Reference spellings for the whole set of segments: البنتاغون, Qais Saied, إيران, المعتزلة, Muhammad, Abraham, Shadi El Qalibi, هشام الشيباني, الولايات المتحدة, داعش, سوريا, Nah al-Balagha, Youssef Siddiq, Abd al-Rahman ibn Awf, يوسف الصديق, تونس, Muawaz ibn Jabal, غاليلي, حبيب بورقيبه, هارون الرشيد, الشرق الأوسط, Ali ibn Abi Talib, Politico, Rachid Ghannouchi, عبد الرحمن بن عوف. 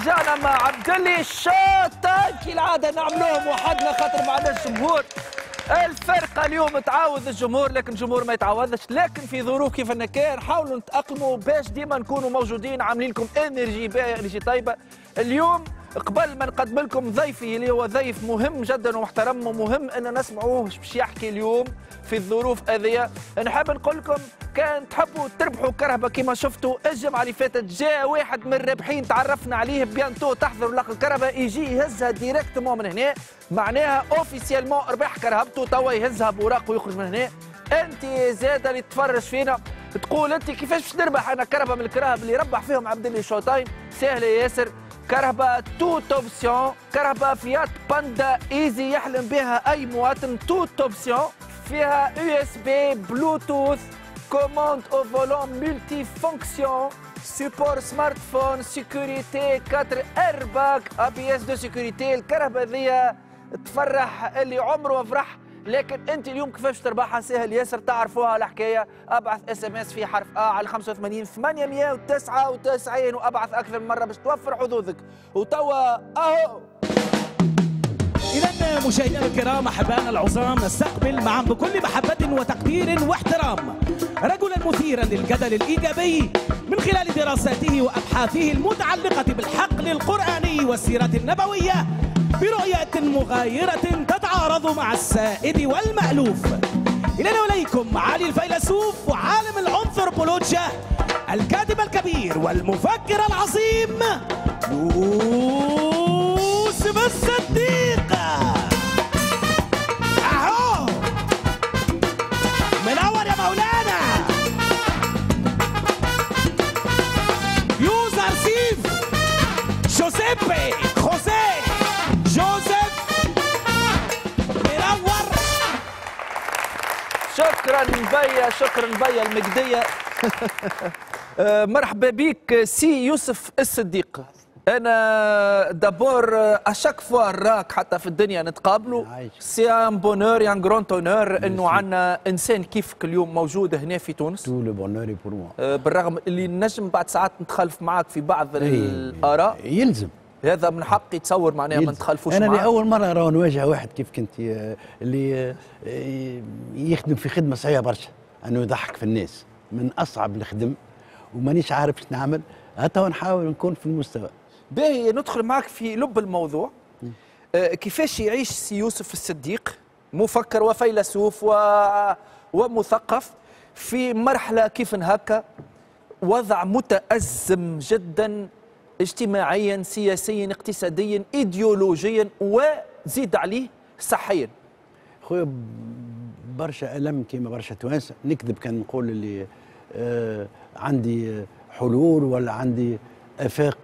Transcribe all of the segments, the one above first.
رجعنا مع عبد اللي الشاطر كالعاده نعملوهم وحدنا خاطر معنا الجمهور. الفرقه اليوم تعاوض الجمهور لكن الجمهور ما يتعوضش، لكن في ظروف كيف أن كان نحاولوا نتاقلموا باش ديما نكونوا موجودين عاملين لكم انرجي طيبه. اليوم قبل ما نقدم لكم ضيفي اللي هو ضيف مهم جدا ومحترم ومهم ان نسمعوه باش يحكي اليوم في الظروف هذيا، نحب نقول لكم كان تحبوا تربحوا كرهبه كما شفتوا الجمعه اللي فاتت جاء واحد من الرابحين تعرفنا عليه بيانتو تحضروا لقى الكرهبه يجي يهزها ديريكتومون من هنا، معناها اوفيسيالمون ربح كرهبته توا يهزها بوراق ويخرج من هنا. انت زاده اللي تفرج فينا تقول انت كيفاش باش نربح انا كرهبه من الكرهب اللي ربح فيهم عبد اللي شوطين، سهله ياسر كرهبة توت اوبسيون، كرهبة فيات باندا ايزي يحلم بها اي مواطن، توت اوبسيون فيها يو اس بي بلوتوث كوموند او فولون ملتي فونكسيون سيبور سمارت فون سيكوريتي 4 ايرباك ا بي اس دو سيكوريتي. الكرهبة ذي تفرح اللي عمره ما فرح، لكن انت اليوم كيفاش تربحها سهل ياسر تعرفوها الحكايه. ابعث اس ام اس في حرف ا على 85 899 وابعث اكثر من مره باش توفر حظوظك. وتوا اهو اذا مشاهدينا الكرام احبائنا العظام نستقبل معا بكل محبه وتقدير واحترام رجلا مثيرا للجدل الايجابي من خلال دراساته وابحاثه المتعلقه بالحقل القراني والسيره النبويه برؤية مغايرة تتعارض مع السائد والمألوف. إلينا وليكم علي الفيلسوف وعالم الأنثروبولوجيا الكاتب الكبير والمفكر العظيم يوسف الصديق. أهو من أول يا مولانا يوسف جوزيبي خوسيه جوزيف منور. شكرا بيا شكرا بيا المجدية. مرحبا بيك سي يوسف الصديق. انا دابور اشاك فوا راك حتى في الدنيا نتقابلوا سي ان بونور ان غران تونور انه عندنا انسان كيفك اليوم موجود هنا في تونس. تو لو بونور بور موا. بالرغم اللي نجم بعد ساعات نتخلف معاك في بعض الاراء يلزم هذا من حقي تصور معناها ما نتخالفوش معاه. انا لأول مرة راه نواجه واحد كيف كنت اللي يخدم في خدمة صعيبة برشا انه يضحك في الناس من اصعب الخدم ومانيش عارف ايش نعمل حتى نحاول نكون في المستوى. باهي ندخل معك في لب الموضوع. كيفاش يعيش سي يوسف الصديق مفكر وفيلسوف ومثقف في مرحلة كيف هكا وضع متأزم جدا اجتماعيا سياسيا اقتصاديا ايديولوجيا وزيد عليه صحيا. خويا برشا الم كيما برشا توانسه نكذب كان نقول اللي عندي حلول ولا عندي افاق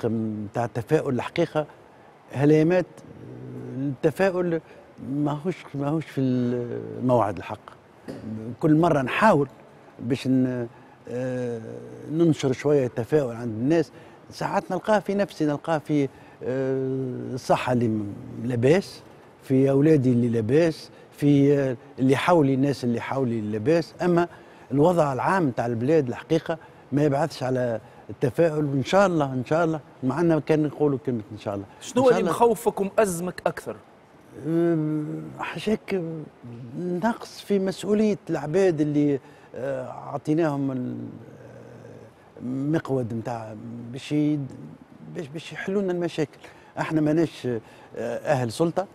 نتاع التفاؤل. الحقيقه هلمات التفاؤل ماهوش في الموعد. الحق كل مره نحاول باش ننشر شويه التفاؤل عند الناس. ساعات نلقاه في نفسي نلقاه في الصحة اللي لاباس، في أولادي اللي لاباس، في اللي حولي الناس اللي حولي اللي لاباس. أما الوضع العام تاع البلاد الحقيقة ما يبعثش على التفاؤل. وإن شاء الله إن شاء الله معنا كان نقولوا كلمة إن شاء الله. شنو اللي مخوفك ومأزمك أكثر؟ حشاك نقص في مسؤولية العباد اللي عطيناهم مقود نتاع باش يحلوا لنا المشاكل. احنا ماناش اهل سلطه،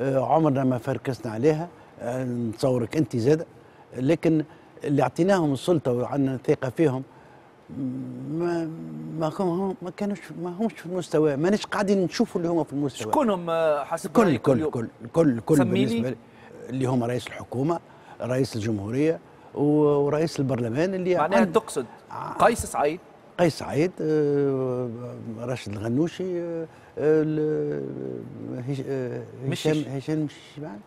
عمرنا ما فركسنا عليها نتصورك انت زاده، لكن اللي اعطيناهم السلطه وعندنا ثقه فيهم ما كانوش في المستوى. ماناش قاعدين نشوفوا اللي هما في المستوى. شكون هم حسب كل كل كل كل كل بالنسبه اللي هما رئيس الحكومه رئيس الجمهوريه ورئيس البرلمان اللي معناها تقصد قيس سعيد. قيس سعيد، راشد الغنوشي، هشام الشيباني.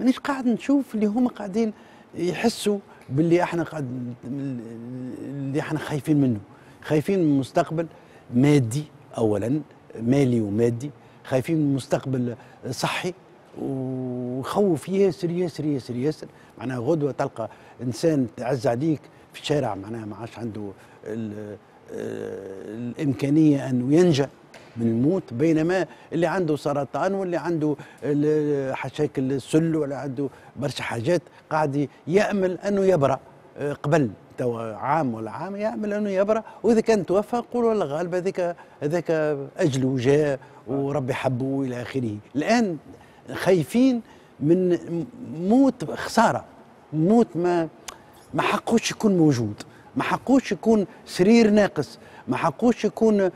مانيش قاعد نشوف اللي هما قاعدين يحسوا باللي احنا قاعد اللي احنا خايفين منه. خايفين من مستقبل مادي اولا مالي ومادي، خايفين من مستقبل صحي وخوف ياسر ياسر ياسر ياسر. معناها غدوه تلقى انسان تعز عليك في الشارع معناها ما عادش عنده الامكانيه انه ينجى بنموت، بينما اللي عنده سرطان واللي عنده مشاكل السل ولا عنده برشا حاجات قاعد يأمل أنه يبرأ قبل عام ولا عام، يأمل أنه يبرأ، وإذا كان توفى نقولوا والله غالبا هذاك أجله جاء وربي حبه إلى آخره. الآن خايفين من موت خسارة، موت ما حقوش يكون موجود، ما حقوش يكون سرير ناقص، ما حقوش يكون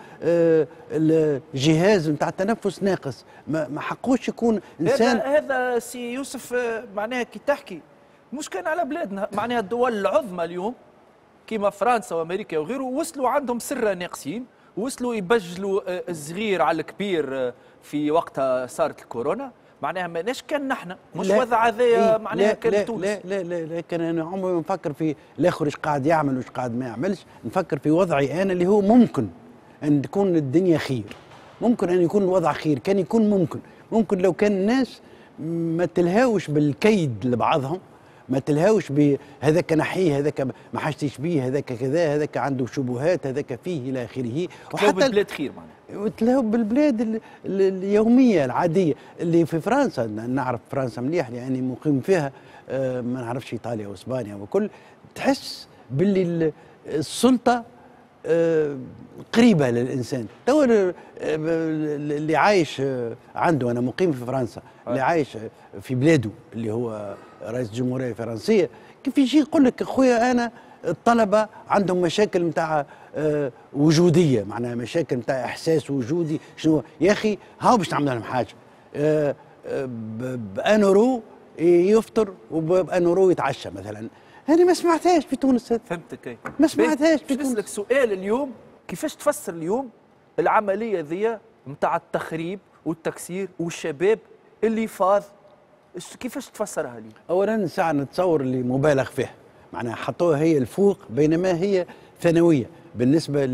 الجهاز نتاع التنفس ناقص، ما حقوش يكون انسان. هذا سي يوسف معناها كي تحكي مش كان على بلادنا، معناها الدول العظمى اليوم كيما فرنسا وامريكا وغيره وصلوا عندهم سرة ناقصين، وصلوا يبجلوا الصغير على الكبير. في وقتها صارت الكورونا، معناها ماناش كان نحن، مش وضع هذايا معناها كان تونس. لا لا لا لا، كان انا عمري ما نفكر في الاخر ايش قاعد يعمل وايش قاعد ما يعملش، نفكر في وضعي انا اللي هو ممكن ان تكون الدنيا خير، ممكن ان يكون الوضع خير، كان يكون ممكن لو كان الناس ما تلهاوش بالكيد لبعضهم، ما تلهاوش بهذاك نحيه، هذاك ما حاجتيش بيه، هذاك كذا، هذاك عنده شبهات، هذاك فيه الى اخره. وحتى بالبلاد خير معناها، وتلهوا بالبلاد اليوميه العاديه اللي في فرنسا. نعرف فرنسا مليح لاني يعني مقيم فيها، ما نعرفش ايطاليا واسبانيا وكل، تحس باللي السلطه قريبه للانسان. تو اللي عايش عنده، انا مقيم في فرنسا، اللي عايش في بلاده اللي هو رئيس الجمهوريه الفرنسيه، كيف يجي يقول لك خويا انا الطلبه عندهم مشاكل نتاع وجوديه، معناها مشاكل نتاع احساس وجودي. شنو يا اخي، هاو باش نعمل لهم حاجه، بانورو يفطر وبانورو يتعشى مثلا. هذه ما سمعتهاش في تونس. فهمتك اي، ما سمعتهاش في تونس. نسألك سؤال اليوم، كيفاش تفسر اليوم العمليه ذي نتاع التخريب والتكسير والشباب اللي فاض، كيفاش تفسرها لي؟ اولا ساعه نتصور اللي مبالغ فيها، معناها حطوها هي الفوق بينما هي ثانويه بالنسبه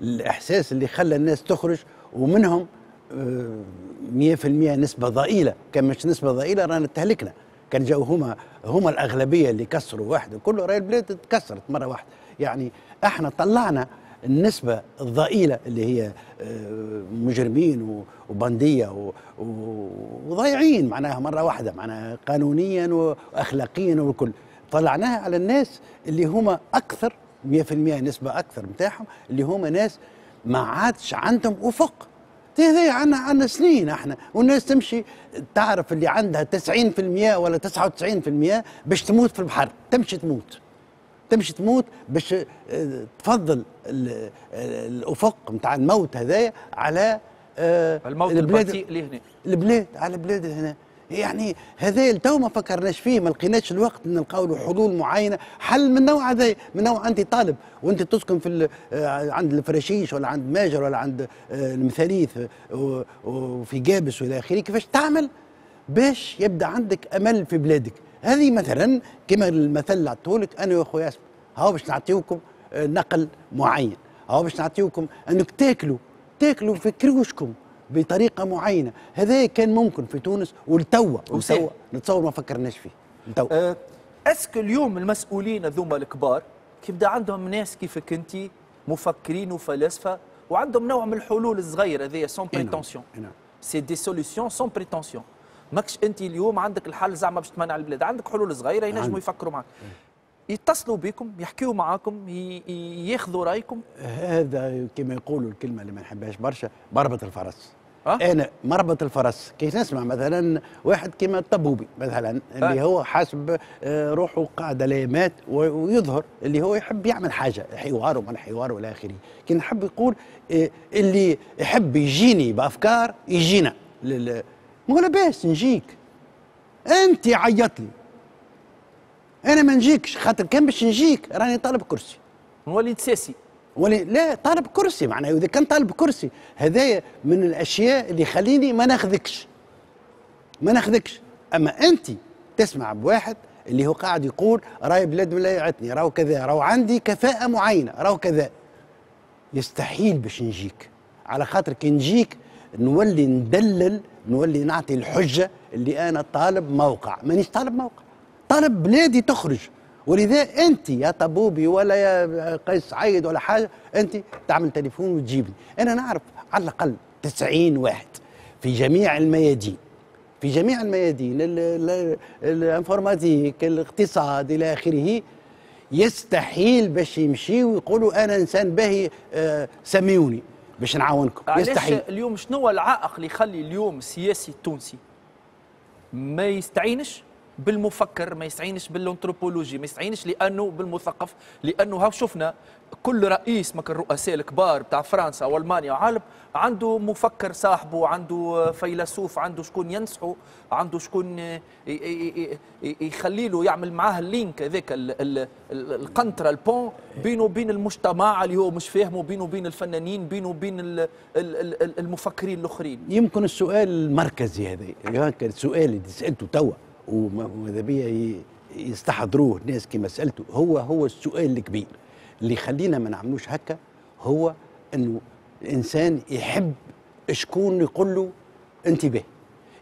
للاحساس اللي خلى الناس تخرج، ومنهم 100% نسبه ضئيله. كان مش نسبه ضئيله رانا تهلكنا، كان جاو هما الاغلبيه اللي كسروا واحد وكله، راهي البلاد تكسرت مره واحده. يعني احنا طلعنا النسبة الضئيلة اللي هي مجرمين وبندية وضايعين معناها مرة واحدة، معناها قانونيا وأخلاقيا والكل، طلعناها على الناس اللي هما أكثر 100% نسبة أكثر متاعهم، اللي هما ناس ما عادش عندهم أفق. هذا عنا سنين احنا، والناس تمشي تعرف اللي عندها 90% ولا 99% باش تموت في البحر، تمشي تموت باش تفضل الافق نتاع الموت هذايا على الموت البطيء اللي هنا، البلاد على البلاد هنا. يعني هذا تو ما فكرناش فيه، ما لقيناش الوقت نلقاو له حلول معينه، حل من نوع هذا، من نوع انت طالب وانت تسكن في عند الفراشيش ولا عند ماجر ولا عند المثاليث وفي جابس والى اخره، كيفاش تعمل باش يبدا عندك امل في بلادك؟ هذه مثلا كما المثل اللي عطيتهولك انا يا خويا، هاو باش نعطيوكم نقل معين، هاو باش نعطيوكم انك تاكلوا في كروشكم بطريقه معينه. هذا كان ممكن في تونس، ولتوا نتصور ما فكرناش فيه. اسكو اليوم المسؤولين هذوما الكبار كيبدا عندهم ناس كيفك انت مفكرين وفلاسفه وعندهم نوع من الحلول الصغيره هذيا سون بريتونسيون، سي دي سوليسيون سون بريتونسيون. ماكش انت اليوم عندك الحل زعما باش تمنع البلاد، عندك حلول صغيره ينجموا يفكروا معك، يتصلوا بكم، يحكيوا معاكم، ياخذوا رايكم. هذا كما يقولوا الكلمه اللي ما نحبهاش برشا، مربط الفرس. انا مربط الفرس كي نسمع مثلا واحد كيما الطبوبي مثلا اللي هو حاسب روحه قاعد ليمات ويظهر اللي هو يحب يعمل حاجه، حوار ومن حوار والى اخره. كي نحب يقول اللي يحب يجيني بافكار يجينا، مو لاباس نجيك، انت عيط لي انا ما نجيكش، خاطر كان باش نجيك راني طالب كرسي، نولي تساسي ولي لا طالب كرسي. معناها اذا كان طالب كرسي هذايا من الاشياء اللي يخليني ما ناخذكش. اما انت تسمع بواحد اللي هو قاعد يقول راهي بلاد ولايعتني، راهو كذا، راهو عندي كفاءه معينه، راهو كذا، يستحيل باش نجيك، على خاطر كي نجيك نولي ندلل، نولي نعطي الحجة اللي أنا طالب موقع، مانيش طالب موقع، طالب بلادي تخرج. ولذا أنت يا طبوبي ولا يا قيس سعيد ولا حاجة، أنت تعمل تليفون وتجيبني، أنا نعرف على الأقل 90 واحد في جميع الميادين، في جميع الميادين، الانفورماتيك، الاقتصاد، الى اخره. يستحيل باش يمشي ويقولوا انا انسان باهي سميوني باش نعاونكم، يستحيل. اليوم شنو هو العائق اللي يخلي اليوم السياسي التونسي ما يستعينش بالمفكر، ما يستعينش بالانثروبولوجي، ما يستعينش لانه بالمثقف، لانه ها شفنا كل رئيس من الرؤساء الكبار بتاع فرنسا والمانيا وعالب عنده مفكر صاحبه، عنده فيلسوف، عنده شكون ينصحه، عنده شكون يخلي له يعمل معاه اللينك هذاك، القنطره، البون بينه وبين المجتمع اللي هو مش فاهمه، بينه وبين الفنانين، بينه وبين المفكرين الاخرين. يمكن السؤال المركزي هذا، كان السؤال اللي سالته توا وماذا بيا يستحضروه ناس كما سالته، هو السؤال الكبير اللي خلينا ما نعملوش هكا، هو انه الانسان يحب شكون يقول له انت به،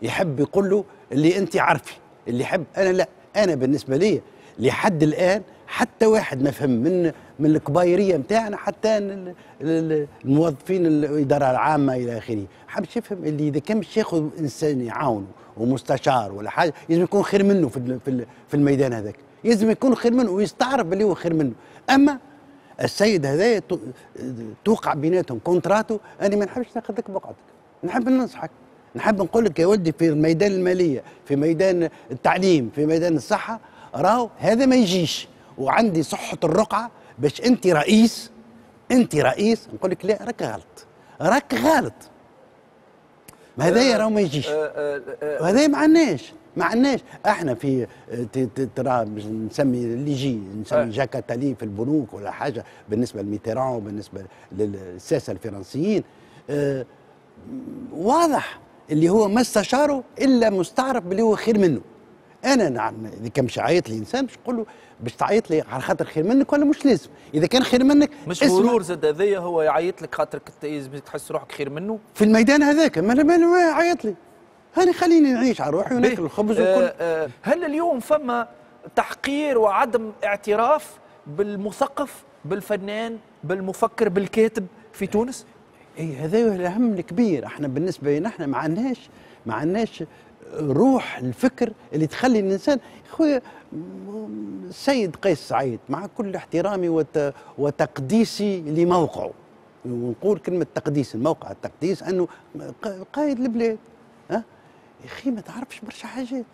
يحب يقول له اللي انت عارفي، اللي يحب. انا لا، انا بالنسبه لي لحد الان حتى واحد ما فهم من الكبايريه نتاعنا حتى الموظفين الاداره العامه الى اخره، حبش يفهم اللي اذا كان باش ياخذ انسان يعاونه ومستشار ولا حاجه لازم يكون خير منه في الميدان هذاك، لازم يكون خير منه ويستعرف باللي هو خير منه. اما السيد هذايا توقع بيناتهم كونتراتو، انا ما نحبش ناخذ لك بقعتك، نحب ننصحك، نحب نقول لك يا ولدي في ميدان الماليه، في ميدان التعليم، في ميدان الصحه، راهو هذا ما يجيش، وعندي صحه الرقعه باش انت رئيس نقول لك لا، راك غلط. هذايا راهو ما يجيش، هذايا ما عناش احنا في ترى نسمي اللي يجي، نسمي جاكا تالي في البنوك ولا حاجه، بالنسبه لميتيران وبالنسبه للساسه الفرنسيين، واضح اللي هو ما استشاره الا مستعرف باللي هو خير منه. انا نعم اذا كان مش عيط لي انسان مش نقول له باش تعيط لي على خاطر خير منك ولا مش لازم، اذا كان خير منك مش غرور زاد هذايا، هو يعيط لك خاطرك تحس روحك خير منه في الميدان هذاك، ما يعيط لي، هاني خليني نعيش على روحي وناكل الخبز وكل. هل اليوم فما تحقير وعدم اعتراف بالمثقف، بالفنان، بالمفكر، بالكاتب في تونس؟ اي هذا هو الاهم الكبير. احنا بالنسبه لنا احنا ما عناش روح الفكر اللي تخلي الانسان. خويا السيد قيس سعيد مع كل احترامي وتقديسي لموقعه، ونقول كلمه تقديس، الموقع التقديس، انه قائد البلاد، ها يا اخي ما تعرفش برشا حاجات،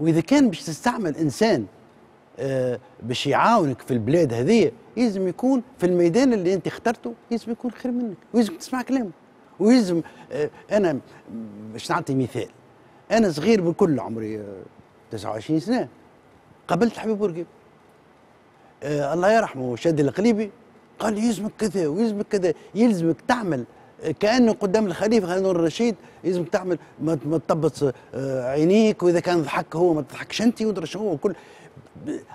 واذا كان باش تستعمل انسان باش يعاونك في البلاد هذه، لازم يكون في الميدان اللي انت اخترته، لازم يكون خير منك، ولازم تسمع كلامه، ولازم انا باش نعطي مثال، انا صغير بكل عمري 29 سنه قابلت حبيب بورقيب، الله يرحمه شادي القليبي، قال لي يلزمك كذا ويلزمك كذا، يلزمك تعمل كأنه قدام الخليفة هارون الرشيد، لازم تعمل ما تطبط عينيك، وإذا كان ضحك هو ما تضحكش أنت، ودرا شنو وكل.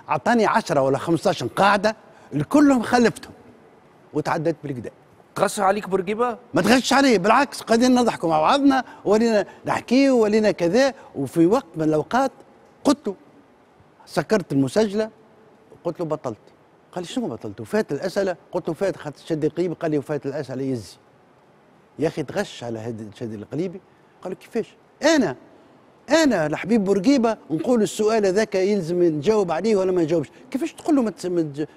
أعطاني 10 ولا 15 قاعدة الكلهم خلفتهم وتعديت بالكدا. تغش عليك بورقيبة؟ ما تغشش علي، بالعكس قاعدين نضحكوا مع بعضنا ولينا نحكيوا ولينا كذا، وفي وقت من الأوقات قلت له، سكرت المسجلة قلت له بطلت. قال لي شنو بطلت؟ وفات الأسئلة. قلت له فات، خاطر شدي قريب. قال لي وفات الأسئلة يزي. يا اخي تغش على شادي القليبي. قالوا كيفاش؟ انا لحبيب بورقيبه نقول السؤال هذاك يلزم نجاوب عليه ولا ما نجاوبش، كيفاش تقول له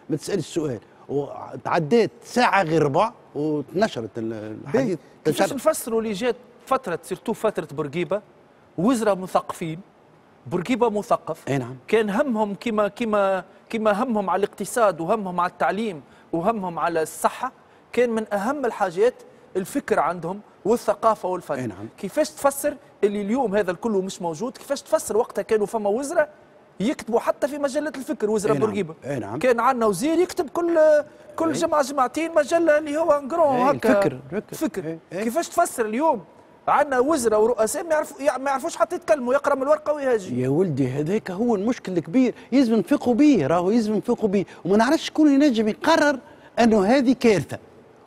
ما تسالش السؤال؟ وتعديت ساعه غير ربع وتنشرت الحديث. كيفاش نفسروا اللي جات فتره، سيرتو فتره بورقيبه وزراء مثقفين، بورقيبه مثقف، اي نعم، كان همهم كما همهم على الاقتصاد وهمهم على التعليم وهمهم على الصحه، كان من اهم الحاجات الفكر عندهم والثقافه والفن. نعم. كيفاش تفسر اللي اليوم هذا الكله مش موجود؟ كيفاش تفسر وقتها كانوا فما وزراء يكتبوا حتى في مجله الفكر، وزراء بورقيبه؟ نعم. كان عندنا وزير يكتب كل جمعه جمعتين مجله اللي هو انجرون هكا الفكر. كيفاش تفسر اليوم عندنا وزراء ورؤساء ما يعرفوش حتى يتكلموا، يقرا من الورقه ويهاجي؟ يا ولدي هذاك هو المشكل الكبير، لازم نفيقوا به، راهو لازم نفيقوا به، وما نعرفش شكون ينجم يقرر انه هذه كارثه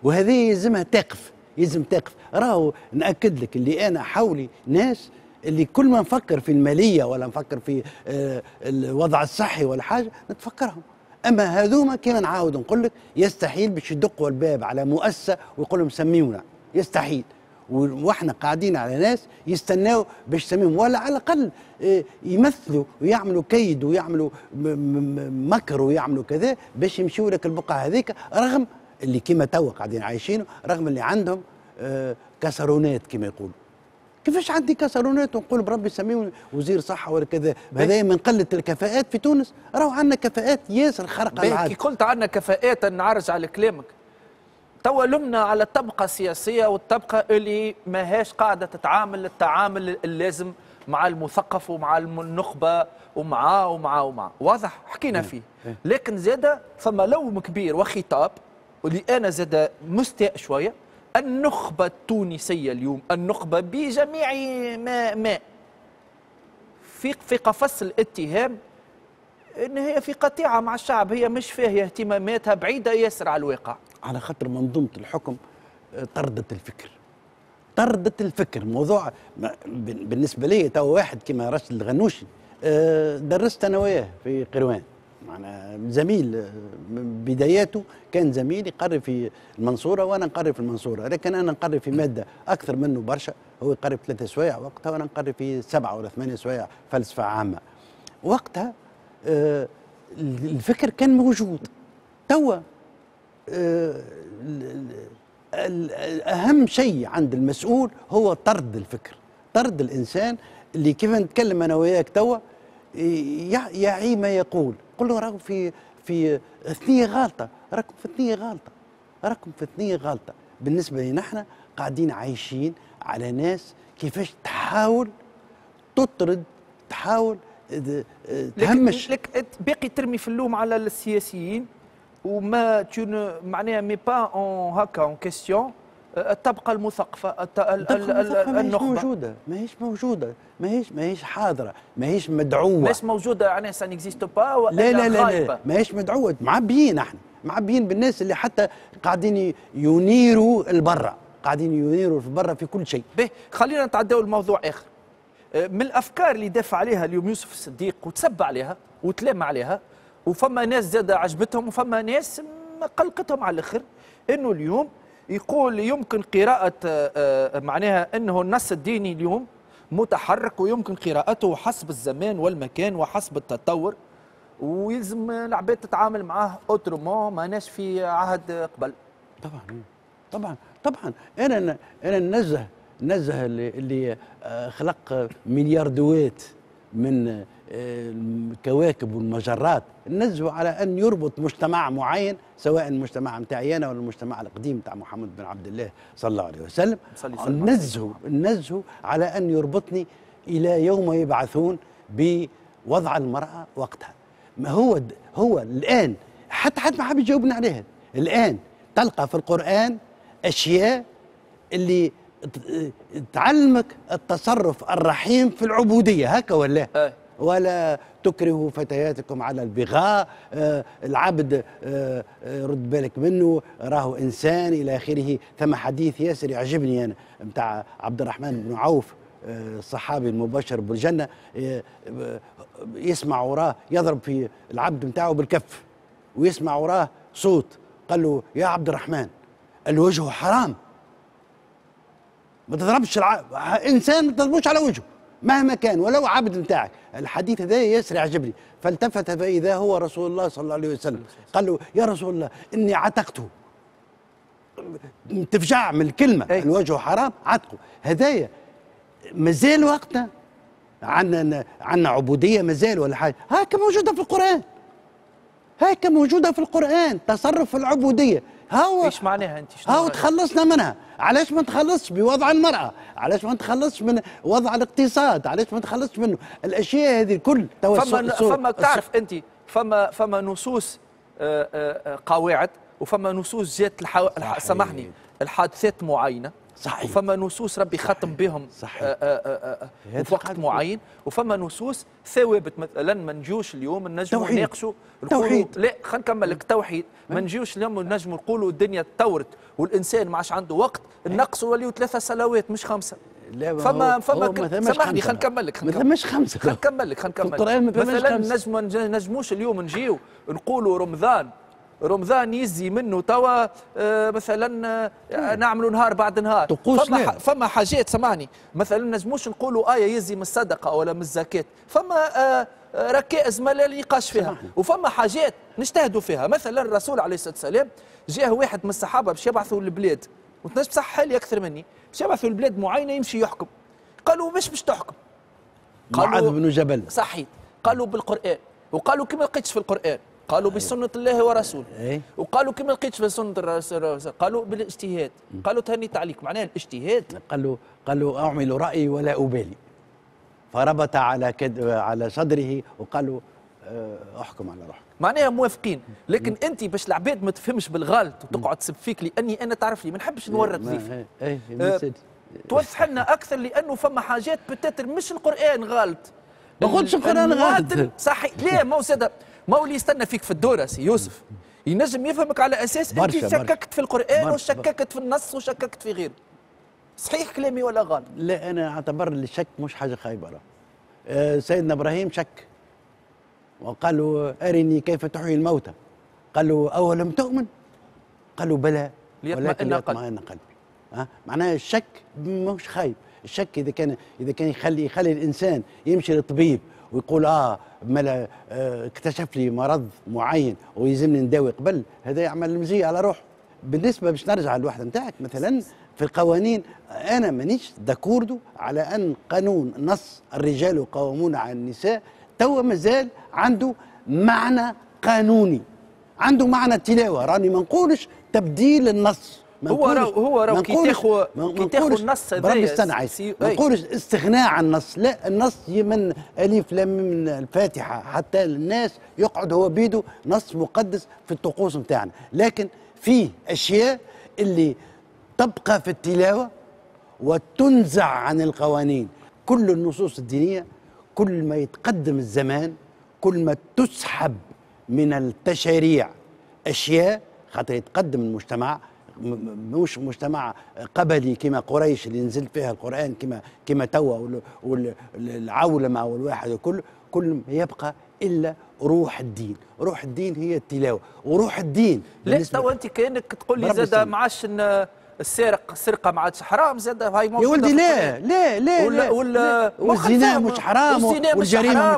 وهذه يلزمها تقف، يلزم تقف. راهو ناكد لك اللي انا حولي ناس اللي كل ما نفكر في الماليه ولا نفكر في الوضع الصحي ولا حاجه نتفكرهم، اما هذوما كيما نعاود نقول لك يستحيل باش يدقوا الباب على مؤسسه ويقول لهم سميونا، يستحيل. واحنا قاعدين على ناس يستناوا باش يسميهم، ولا على الاقل يمثلوا ويعملوا كيد ويعملوا مكر ويعملوا كذا باش يمشيو لك البقعه هذيك، رغم اللي كيما توا قاعدين عايشينه، رغم اللي عندهم كسرونات كيما يقولوا. كيفاش عندي كسرونات ونقول بربي سميه وزير صحه ولا كذا؟ هذا من قله الكفاءات في تونس، راهو عندنا كفاءات ياسر خارقه العاده. كي قلت عندنا كفاءات نعرج على كلامك. توا لمنا على الطبقه السياسيه والطبقه اللي ماهاش قاعده تتعامل التعامل اللازم مع المثقف ومع النخبه ومعاه ومعاه ومعاه، واضح حكينا فيه. لكن زاده فما لوم كبير وخطاب واللي انا زاده مستاء شويه. النخبة التونسية اليوم، النخبة بجميع ما في قفص الاتهام ان هي في قطيعة مع الشعب، هي مش فاهية اهتماماتها، بعيدة ياسر على الواقع. على خاطر منظومة الحكم طردت الفكر، طردت الفكر. موضوع بالنسبة لي تو واحد كما رشيد الغنوشي درست انا وياه في قروان، معنا زميل بداياته كان زميل يقري في المنصورة وأنا نقري في المنصورة، لكن أنا نقري في مادة أكثر منه برشا، هو يقري في 3 سوايع وقتها وأنا نقري في 7 ولا 8 سوايع فلسفة عامة. وقتها الفكر كان موجود. توا أهم شيء عند المسؤول هو طرد الفكر، طرد الإنسان اللي كيف نتكلم أنا وياك توا يعي ما يقول، قل له راكم في ثنيه غالطه، راكم في ثنيه غالطه، راكم في ثنيه غالطه. بالنسبه لنا احنا قاعدين عايشين على ناس كيفاش تحاول تطرد، تحاول تهمش. لك باقي ترمي في اللوم على السياسيين وما معناها مي با اون هكا اون كيستيون الطبقه المثقفه، النخبه موجوده، ماهيش موجوده، ماهيش حاضره، ماهيش مدعوه، ماهيش موجوده، يعني سان اكزيست با، لا لا لا ماهيش مدعوه. معبيين احنا، معبيين بالناس اللي حتى قاعدين ينيروا البرة، قاعدين ينيروا في برا في كل شيء. به خلينا نتعداو لموضوع اخر. من الافكار اللي دافع عليها اليوم يوسف الصديق وتسب عليها وتلام عليها، وفما ناس زاده عجبتهم وفما ناس قلقتهم على الاخر، انه اليوم يقول يمكن قراءة معناها أنه النص الديني اليوم متحرك ويمكن قراءته حسب الزمان والمكان وحسب التطور، ويلزم العباد تتعامل معاه أوترومون، ماناش في عهد قبل. طبعا طبعا طبعا. أنا ننزه اللي خلق ملياردوات من الكواكب والمجرات، ننزهوا على ان يربط مجتمع معين، سواء المجتمع نتاعي انا ولا المجتمع القديم نتاع محمد بن عبد الله صلى الله عليه وسلم، ننزهوا على ان يربطني الى يوم يبعثون بوضع المراه وقتها. ما هو الان حتى ما حد يجاوبنا عليها. الان تلقى في القران اشياء اللي تعلمك التصرف الرحيم في العبوديه، هكا ولا ولا تكرهوا فتياتكم على البغاء، العبد رد بالك منه راهو انسان الى اخره. ثم حديث ياسر يعجبني انا نتاع عبد الرحمن بن عوف، الصحابي المبشر بالجنه، يسمع وراه يضرب في العبد نتاعو بالكف، ويسمع وراه صوت قال له يا عبد الرحمن الوجه حرام، ما تضربش انسان ما تضربوش على وجهه مهما كان ولو عبد نتاعك. الحديث هذا ياسر يعجبني. فالتفت فاذا هو رسول الله صلى الله عليه وسلم، قال له يا رسول الله اني عتقته، تفجع من الكلمه الوجه حرام عتقه. هذايا مازال وقتنا عندنا عبوديه مازال ولا حاجه؟ هاكا موجوده في القران، هاكا موجوده في القران تصرف العبوديه. ايش معناها انت؟ هاو تخلصنا منها. علاش ما نتخلصش بوضع المرأة؟ علاش ما نتخلصش من وضع الاقتصاد؟ علاش ما نتخلصش منه؟ الأشياء هذه الكل فما تعرف انت فما نصوص قواعد، وفما نصوص جات سامحني الحادثات معينة، صحيح، وفما نصوص ربي ختم بهم في وقت معين، وفما نصوص ثوابت. مثلا ما نجيوش اليوم نجموا نناقشوا التوحيد، لا خلينا نكمل لك التوحيد، ما نجيوش اليوم نجموا نقولوا الدنيا تطورت والانسان ما عادش عنده وقت، نقصوا وليو 3 صلوات مش 5. لا فما سامحني خلينا نكمل لك، ما ثماش 5، خلينا نكمل لك. مثلا نجموش اليوم نجيو نقولوا رمضان رمضان يزي منه توا مثلا نعملوا نهار بعد نهار. فما حاجات سمعني مثلا نجموش نقولوا آية يزي من الصدقة ولا من الزكاة، فما ركائز ما لا نقاش فيها، وفما حاجات نجتهدوا فيها. مثلا الرسول عليه الصلاة والسلام جاه واحد من الصحابة باش يبعثوا للبلاد، وتنجم تصحح لي أكثر مني، باش يبعثوا لبلاد معينة يمشي يحكم. قالوا باش تحكم؟ معاذ بن جبل صحيح. قالوا بالقرآن، وقالوا كما لقيتش في القرآن، قالوا بسنة الله ورسوله، وقالوا كما لقيتش في سنة الرسول، قالوا بالاجتهاد، قالوا تهنيت عليك، معناها الاجتهاد. قالوا أعمل رأيي ولا أبالي، فربط على صدره وقالوا أحكم على روحك، معناها موافقين. لكن أنت باش العباد ما تفهمش بالغلط وتقعد تسب فيك، لأني أنا تعرف لي ما نحبش نورط ضيفي. توضح لنا أكثر، لأنه فما حاجات بتاتر مش القرآن غلط. ما قلتش القرآن غلط صحيح. ليه ما هو سادة ما هو اللي يستنى فيك في الدورة سي يوسف ينجم يفهمك على أساس أنت شككت في القرآن وشككت في النص وشككت في غيره. صحيح كلامي ولا غلط؟ لا أنا أعتبر الشك مش حاجة خايبة. سيدنا إبراهيم شك وقالوا أرني كيف تحيي الموتى، قالوا أولم تؤمن، قالوا بلى ولكن ليطمئن قلبي. معناها الشك مش خايب. الشك اذا كان يخلي الانسان يمشي للطبيب ويقول ملا اكتشف لي مرض معين ويلزمني نداوي قبل، هذا يعمل مزيه على روحه. بالنسبه باش نرجع للوحده نتاعك، مثلا في القوانين انا مانيش داكوردو على ان قانون نص الرجال قوامون على النساء توا مازال عنده معنى قانوني، عنده معنى التلاوه. راني ما نقولش تبديل النص، هو كي تاخو النص هذايا ربي استنى ما نقولش استغناء عن النص، لا النص من الف لام من الفاتحه حتى الناس يقعد هو بيده نص مقدس في الطقوس نتاعنا، لكن فيه اشياء اللي تبقى في التلاوه وتنزع عن القوانين. كل النصوص الدينيه كل ما يتقدم الزمان كل ما تسحب من التشريع اشياء، خاطر يتقدم المجتمع مش مجتمع قبلي كما قريش اللي نزل فيها القرآن كما توا والعولمة والواحد وكل ما يبقى إلا روح الدين. روح الدين هي التلاوة وروح الدين. لا توا أنت كأنك تقول لي زاد ما عادش السرقة ما عادش حرام زاد. هاي يا ولدي لا لا لا والزنا مش حرام والجريمة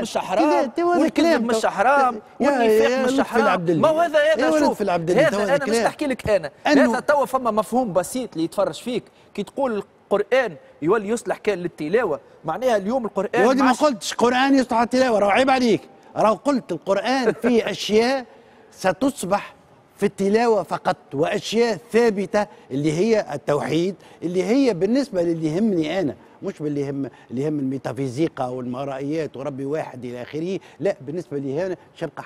مش حرام والكلام مش حرام والنفاق مش حرام. ما هو هذا شوف هذا أنا مش نحكي لك أنا هذا توا فما مفهوم بسيط اللي يتفرج فيك كي تقول القرآن يولي يصلح كان للتلاوة، معناها اليوم القرآن يا ولدي ما قلتش قرآن يصلح للتلاوة، راهو عيب عليك، راهو قلت القرآن فيه أشياء ستصبح في التلاوة فقط وأشياء ثابتة اللي هي التوحيد اللي هي بالنسبة للي يهمني أنا، مش باللي يهم الميتافيزيقا والمرائيات وربي واحد إلى آخره، لا بالنسبة لي أنا باش تبقى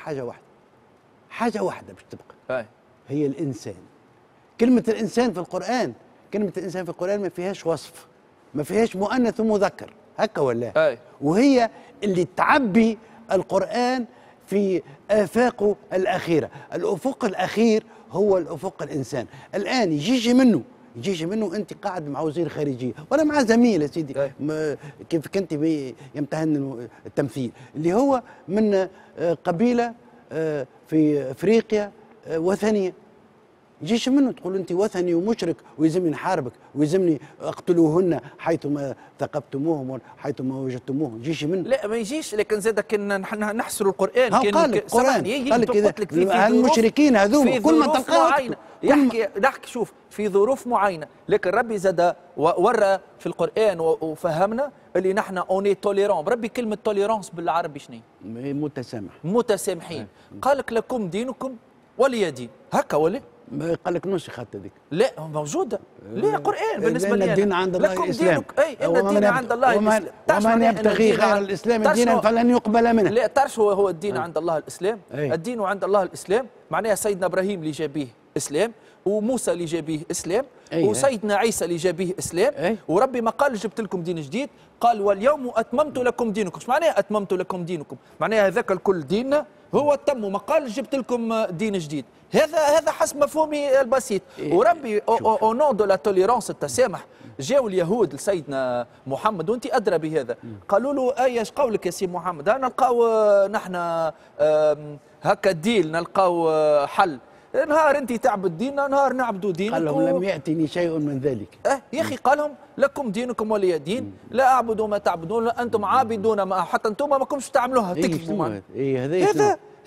حاجة واحدة باش تبقى هي الإنسان. كلمة الإنسان في القرآن ما فيهاش وصف، ما فيهاش مؤنث ومذكر هكا ولا، وهي اللي تعبي القرآن في آفاقه الأخيرة. الأفق الأخير هو الأفق الإنسان. الآن يجيش منه أنت قاعد مع وزير خارجية ولا مع زميل يا سيدي كيف كنت يمتهن التمثيل اللي هو من قبيلة في أفريقيا وثنية، يجيش منه تقول أنت وثني ومشرك ويلزمني نحاربك ويلزمني أقتلوهن حيثما ثقفتموهم حيثما وجدتموهم. يجيش منه لا ما يجيش. لكن زاد كان نحصر القرآن قال لك المشركين هذوما كل ما تلقاهم يحكي شوف في ظروف معينة، لكن ربي زاد ورى في القرآن وفهمنا اللي نحن اوني توليرون. ربي كلمة توليرونس بالعربي شنو هي؟ متسامحين. قال لك لكم دينكم ولي دين هكا ولا؟ قال لك نسخت هذيك؟ لا موجوده. لا قرآن بالنسبه لي الدين عند الله الاسلام. ان الدين عند الله ومن يبتغي غير الاسلام دينا فلن يقبل منه. لا تعرف هو الدين عند الله الاسلام. الدين عند الله الاسلام معناها سيدنا ابراهيم اللي جابيه إسلام، وموسى اللي جا به إسلام، وسيدنا عيسى اللي جا به إسلام، وربي ما قال جبت لكم دين جديد، قال واليوم أتممت لكم دينكم. اش معناها أتممت لكم دينكم؟ معناها هذاك الكل ديننا هو تم، وما قال جبت لكم دين جديد. هذا حسب مفهومي البسيط. وربي او نون دو لا توليرونس، التسامح، جاوا اليهود لسيدنا محمد وانت ادرى بهذا، قالوا له اي اش قولك يا سي محمد؟ نلقاو نحن هكا ديل، نلقاو حل، نهار انت تعبد ديننا، نهار نعبدوا دينك. قال لهم لم ياتني شيء من ذلك. يا اخي قال لهم لكم دينكم ولي دين، لا اعبد ما تعبدون، انتم عابدون ما، حتى انتم ما كنتش تعملوها. تكذبوا.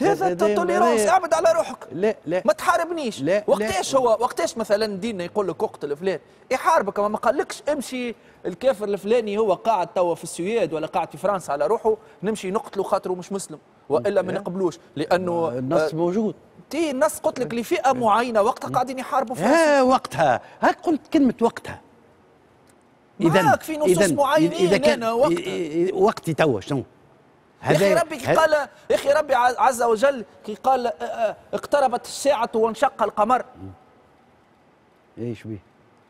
هذا التوليرانس، اعبد على روحك، لا لا ما تحاربنيش. وقتاش هو، وقتاش مثلا ديننا يقول لك اقتل فلان يحاربك، ما قالكش امشي الكافر الفلاني هو قاعد توا في السويد ولا قاعد في فرنسا على روحه، نمشي نقتله خاطره مش مسلم والا ما نقبلوش، لانه النص موجود. تي النص قلت لك لفئه معينه وقتها قاعدين يحاربوا في فرنسا، وقتها هاك قلت كلمه وقتها. اذا في نصوص معينين انا وقتي توا شنو؟ يا اخي ربي كي قال، يا اخي ربي عز وجل كي قال اقتربت الساعة وانشق القمر. ايش بيه؟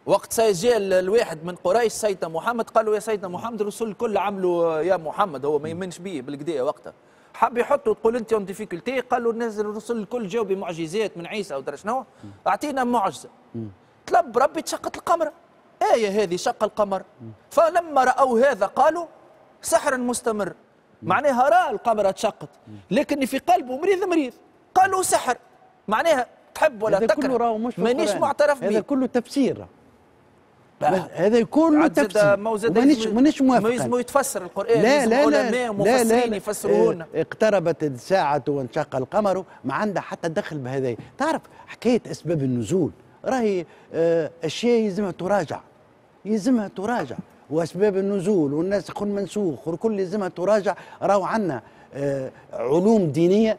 وقت سيجي الواحد من قريش سيدنا محمد، قالوا يا سيدنا محمد الرسول الكل عملوا يا محمد، هو ما يمنش بيه بالقديه وقتها. حب يحطوا تقول انت اون ديفيكولتي، قالوا الناس الرسل الكل جاوا بمعجزات من عيسى ودرا شنو، اعطينا معجزة. طلب ربي اتشقت القمر، آية هذه شق القمر. فلما رأوا هذا قالوا سحر مستمر. معناها راه القمر اتشقت، لكن في قلبه مريض، قالوا سحر، معناها تحب ولا تكره مانيش معترف به. هذا كله تفسير، هذا كله تفسير، مانيش موافق. لازم يتفسر القرآن، علماء مفسرين يفسروا لنا. اقتربت الساعة وانشق القمر، ما عندها حتى دخل بهذايا. تعرف حكاية أسباب النزول راهي أشياء يلزمها تراجع، واسباب النزول والناسخ والمنسوخ والكل لازمها تراجع. راهو عندنا علوم دينيه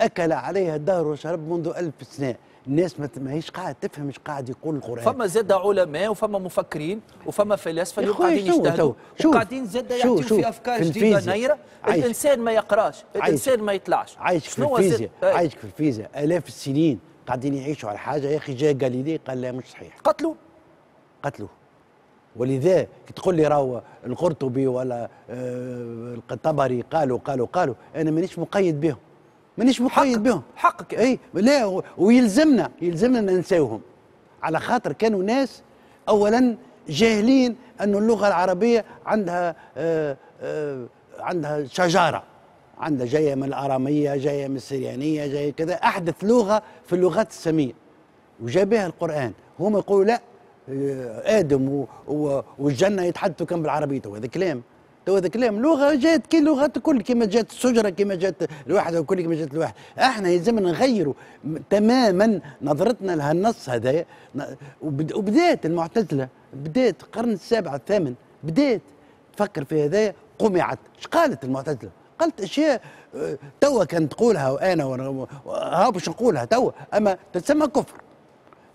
اكل عليها الدهر وشرب منذ 1000 سنه، الناس ماهيش قاعده تفهم ايش قاعد يقول القران. فما زاد علماء وفما مفكرين وفما فلاسفه اللي قاعدين يجتهدوا وقاعدين زاد يعطيو في افكار جديده نيره. الانسان ما يقراش، الانسان ما يطلعش، عايش في الفيزياء الاف السنين قاعدين يعيشوا على حاجه. يا اخي جاء غاليلي قال لا مش صحيح، قتلوه. ولذا تقول لي راهو القرطبي ولا الطبري قالوا، انا مانيش مقيد بهم. حقك. اي لا، ويلزمنا ننساوهم، على خاطر كانوا ناس اولا جاهلين انه اللغه العربيه عندها شجره، عندها جايه من الاراميه، جايه من السريانيه، جايه كذا، احدث لغه في اللغات الساميه، وجابها القران. هم يقولوا لا، آدم والجنة يتحدثوا كان بالعربية. تو هذا كلام لغة جات كي لغات الكل، كما جات الشجرة، كما جات الواحد، وكل كما جات الواحد. احنا يلزمنا نغيروا تماما نظرتنا لهالنص هذا. وبدات المعتزلة، بدات القرن ال7 الثامن، بدات تفكر في هذايا. قمعت اش قالت المعتزلة؟ قالت اشياء توا كان تقولها وانا ها باش نقولها توا، اما تسمى كفر،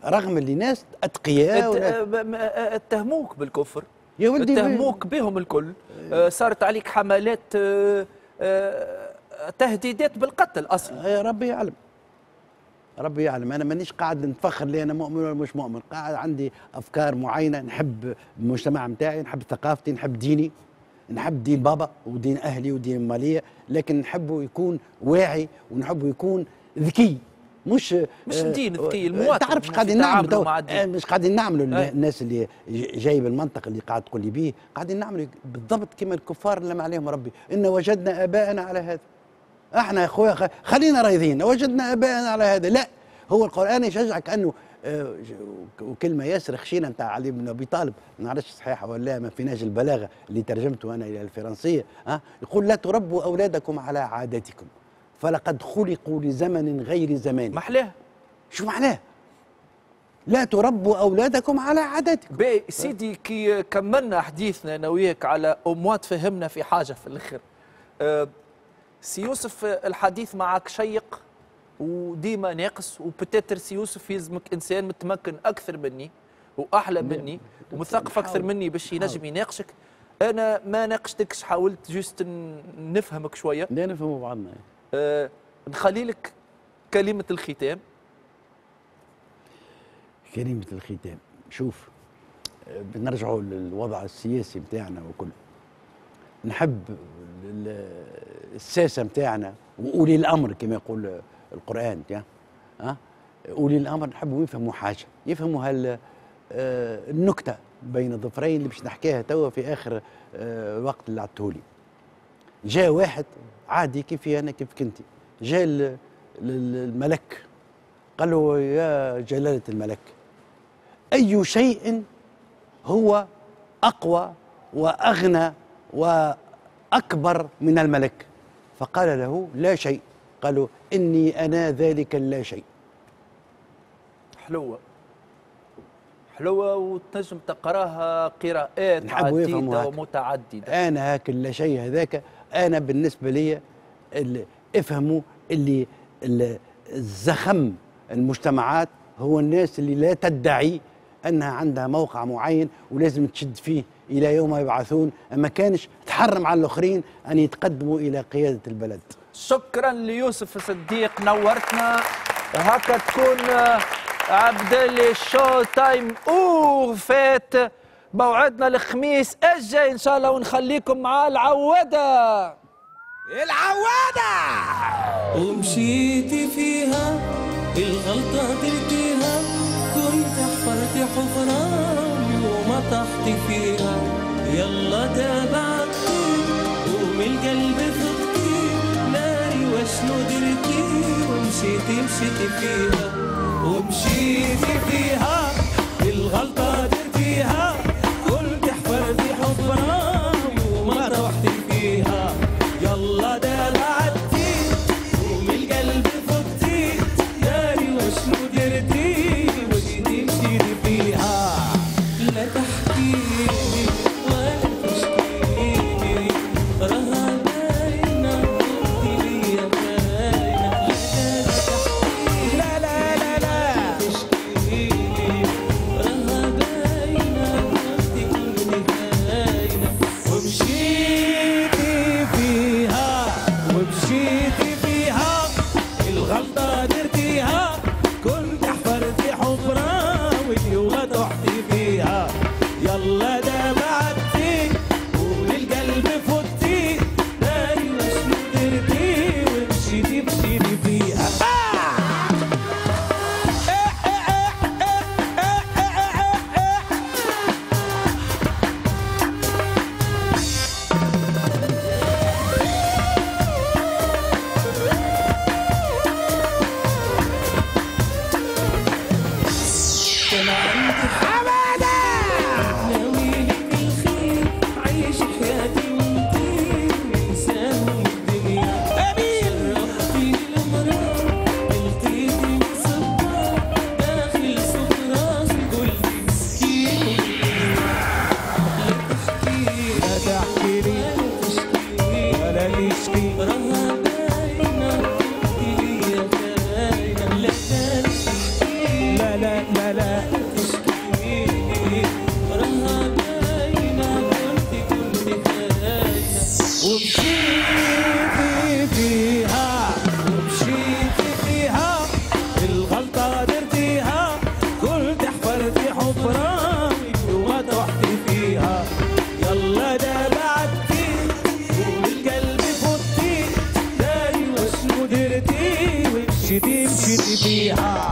رغم اللي ناس اتقياء اتهموك بالكفر، يا ولدي اتهموك بهم الكل. صارت عليك حملات تهديدات بالقتل اصلا. يا ربي يعلم، انا مانيش قاعد نتفخر لي انا مؤمن ولا مش مؤمن، قاعد عندي افكار معينه، نحب المجتمع نتاعي، نحب ثقافتي، نحب ديني، نحب دين بابا ودين اهلي ودين ماليه، لكن نحبه يكون واعي ونحبه يكون ذكي، مش الدين ذكي المواطن. تعرف ايش قاعدين نعملوا؟ مش قاعدين نعملوا الناس اللي جايب المنطق اللي قاعد تقول لي بيه، قاعدين نعملوا بالضبط كما الكفار اللي لم عليهم ربي، ان وجدنا اباءنا على هذا. احنا يا اخويا خلينا رايضين، وجدنا اباءنا على هذا. لا، هو القران يشجعك انه وكلمه ياسر خشينه نتاع علي بن ابي طالب، ما نعرفش صحيحه ولا ما في نهج البلاغه اللي ترجمته انا الى الفرنسيه، يقول لا تربوا اولادكم على عاداتكم فلقد خلقوا لزمن غير زمان. محلاه. شو معناه؟ لا تربوا أولادكم على عاداتكم. باهي سيدي، كي كملنا حديثنا أنا وياك على أموات، فهمنا في حاجة في الأخر. سي يوسف الحديث معك شيق وديما ناقص، وبتاتر سي يوسف يلزمك إنسان متمكن أكثر مني وأحلى مني ومثقف أكثر مني باش ينجم يناقشك. أنا ما ناقشتكش، حاولت جوست نفهمك شوية. لا، نفهموا بعضنا. نخلي لك كلمة الختام. كلمة الختام. شوف بنرجعوا للوضع السياسي بتاعنا وكله، نحب الساسة بتاعنا وأولي الأمر كما يقول القرآن، أولي الأمر نحبوا يفهموا حاجة، يفهموا النكتة بين الظفرين اللي باش نحكيها توا في آخر وقت اللي عطولي. جاء واحد عادي كيفي أنا كيف كنتي، جاء الملك قال له يا جلالة الملك، أي شيء هو أقوى وأغنى وأكبر من الملك؟ فقال له لا شيء. قالوا إني أنا ذلك اللا شيء. حلوة حلوة وتنجم تقراها قراءات عديدة ومتعددة. أنا هاك اللا شيء هذاك، أنا بالنسبة لي اللي افهموا اللي الزخم المجتمعات هو الناس اللي لا تدعي أنها عندها موقع معين ولازم تشد فيه إلى يوم يبعثون، أما كانش تحرم على الآخرين أن يتقدموا إلى قيادة البلد. شكرا ليوسف صديق، نورتنا. هكا تكون عبدالي شو تايم أو فات. موعدنا الخميس الجاي إن شاء الله، ونخليكم مع العوادة. العوادة ومشيتي فيها الغلطة درتيها، كنت حفرتي حفران وما طحتي فيها، يلا تابعتي ومن القلب فقتي ناري وشنو درتي، ومشيتي مشيتي فيها ومشيتي فيها الغلطة درتيها، كنت حفرتي حفران وما طحتي فيها، يلا دلعتي ومن القلب فقتي ناري وشنو درتي، وجيتي مشيتي فيها. لا تحكي لي ولا تشكي لي، راها باينة ليا باينة، لا تحكي لا لا لا لا تشكي لي، راها باينة ليا باينة. ومشيتي فيها ومشيتي فيها الغلطة درتيها، كنت حفرتي حفراوي وطحتي فيها، يلا دمعتي ومن القلب فتي ناري وشنو درتي، ومشيتي مشيتي فيها.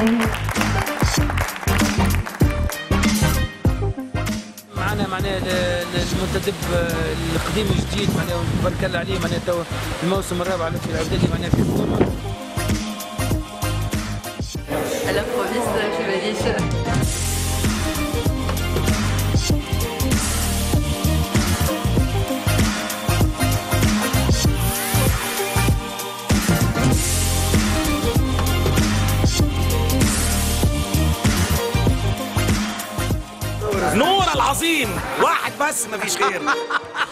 معناها المنتدب القديم الجديد معناها تبارك الله عليه معناها تو الموسم الرابع على في العودة معناها في الكورة. نور العظيم واحد بس مفيش غير